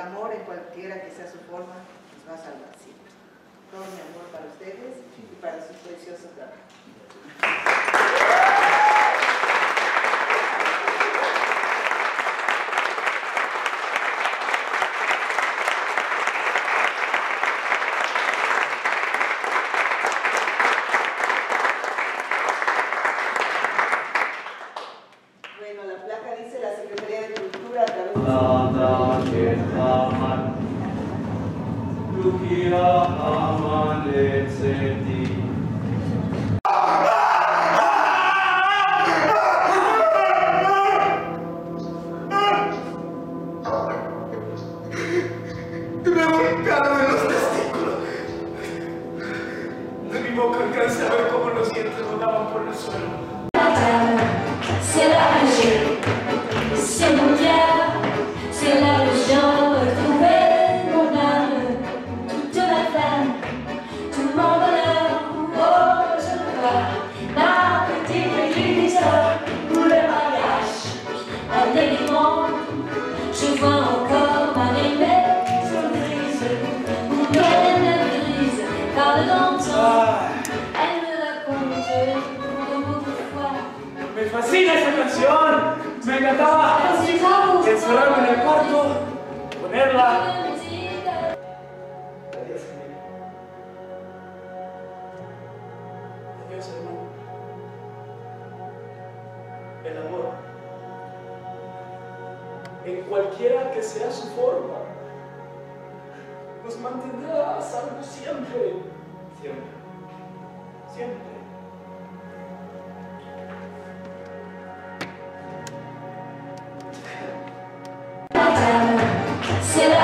El amor, en cualquiera que sea su forma, les va a salvar siempre. Todo mi amor para ustedes y para sus preciosos trabajos. C'est la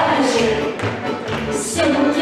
magie, c'est mon